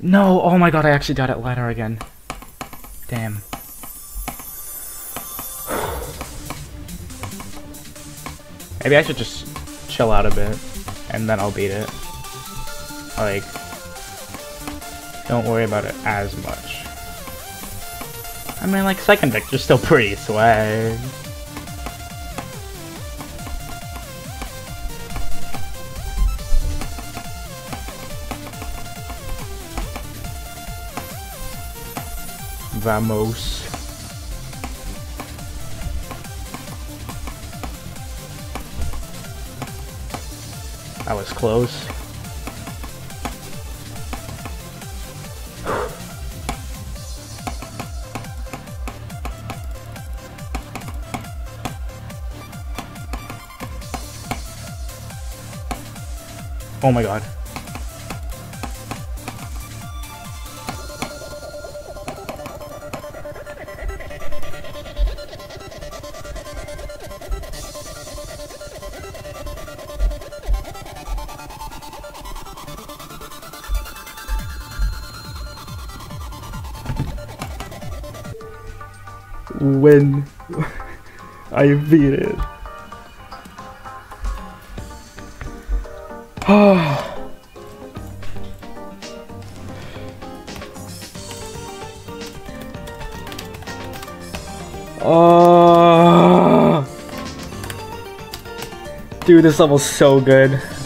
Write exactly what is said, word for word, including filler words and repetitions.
No! Oh my god, I actually died at ladder again. Damn. Maybe I should just chill out a bit, and then I'll beat it. Like, don't worry about it as much. I mean, like, second victor's still pretty swag. Vamos. That was close. Oh my god. When I beat it. Oh, dude, this level's so good.